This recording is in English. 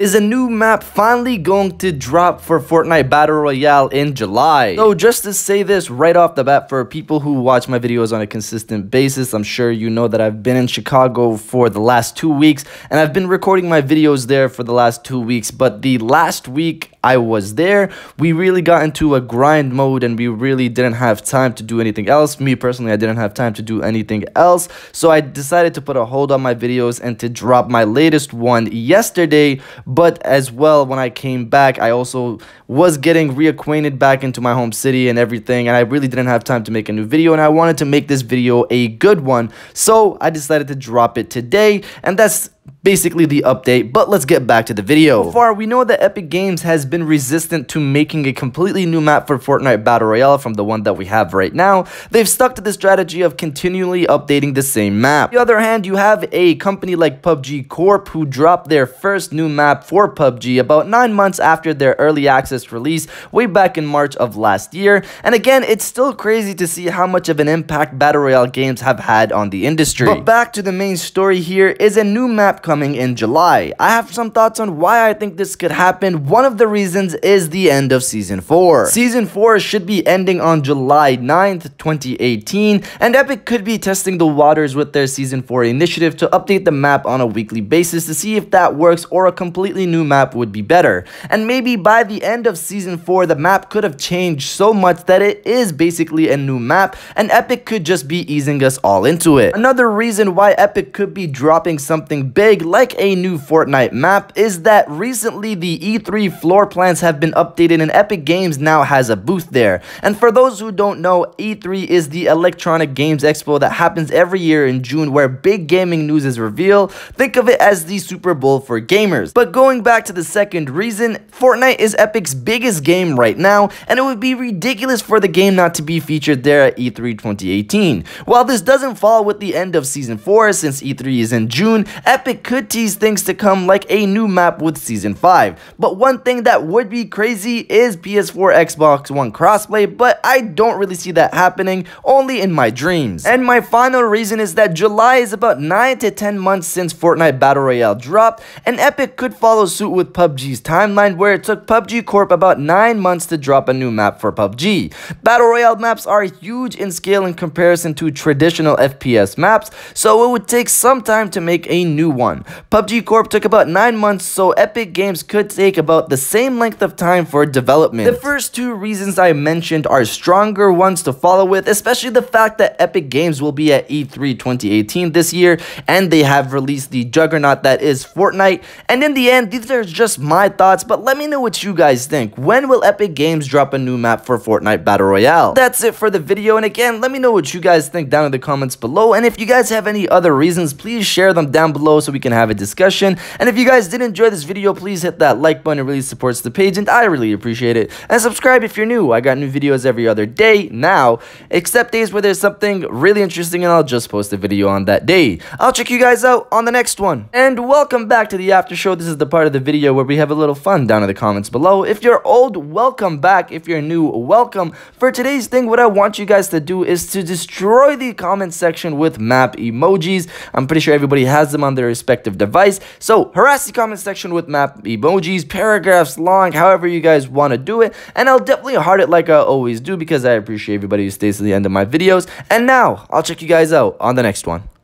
is a new map finally going to drop for Fortnite Battle Royale in July. So just to say this right off the bat, for people who watch my videos on a consistent basis, I'm sure you know that I've been in Chicago for the last 2 weeks, and I've been recording my videos there for the last 2 weeks, but the last week I was there, we really got into a grind mode and we really didn't have time to do anything else. Me personally, I didn't have time to do anything else, so I decided to put a hold on my videos and to drop my latest one yesterday. But as well, when I came back, I also was getting reacquainted back into my home city and everything, and I really didn't have time to make a new video, and I wanted to make this video a good one, so I decided to drop it today, and that's basically the update. But let's get back to the video. So far, we know that Epic Games has been resistant to making a completely new map for Fortnite Battle Royale from the one that we have right now. They've stuck to the strategy of continually updating the same map. On the other hand, you have a company like PUBG Corp who dropped their first new map for PUBG about 9 months after their early access release way back in March of last year. And again, it's still crazy to see how much of an impact Battle Royale games have had on the industry. But back to the main story, here is a new map coming in July. I have some thoughts on why I think this could happen. One of the reasons is the end of Season 4. Season 4 should be ending on July 9th, 2018, and Epic could be testing the waters with their Season 4 initiative to update the map on a weekly basis to see if that works or a completely new map would be better. And maybe by the end of Season 4, the map could have changed so much that it is basically a new map, and Epic could just be easing us all into it. Another reason why Epic could be dropping something big like a new Fortnite map is that recently the E3 floor plans have been updated and Epic Games now has a booth there. And for those who don't know, E3 is the Electronic Games Expo that happens every year in June where big gaming news is revealed. Think of it as the Super Bowl for gamers. But going back to the second reason, Fortnite is Epic's biggest game right now, and it would be ridiculous for the game not to be featured there at E3 2018. While this doesn't fall with the end of Season 4 since E3 is in June, Epic could tease things to come like a new map with Season 5. But one thing that would be crazy is PS4 Xbox One crossplay, but I don't really see that happening, only in my dreams. And my final reason is that July is about 9 to 10 months since Fortnite Battle Royale dropped, and Epic could follow suit with PUBG's timeline where it took PUBG Corp about 9 months to drop a new map for PUBG. Battle Royale maps are huge in scale in comparison to traditional FPS maps, so it would take some time to make a new one. PUBG Corp took about 9 months, so Epic Games could take about the same length of time for development. The first two reasons I mentioned are stronger ones to follow with, especially the fact that Epic Games will be at E3 2018 this year, and they have released the juggernaut that is Fortnite. And in the end, these are just my thoughts, but let me know what you guys think. When will Epic Games drop a new map for Fortnite Battle Royale? That's it for the video, and again, let me know what you guys think down in the comments below, and if you guys have any other reasons, please share them down below so we can have a discussion. And if you guys did enjoy this video, please hit that like button. It really supports the page and I really appreciate it. And subscribe if you're new. I got new videos every other day now, except days where there's something really interesting and I'll just post a video on that day. I'll check you guys out on the next one. And welcome back to the after show. This is the part of the video where we have a little fun down in the comments below. If you're old, welcome back. If you're new, welcome. For today's thing, what I want you guys to do is to destroy the comment section with map emojis. I'm pretty sure everybody has them on their respective device, so harass the comment section with map emojis, paragraphs long, however you guys want to do it, and I'll definitely heart it like I always do because I appreciate everybody who stays to the end of my videos. And now I'll check you guys out on the next one.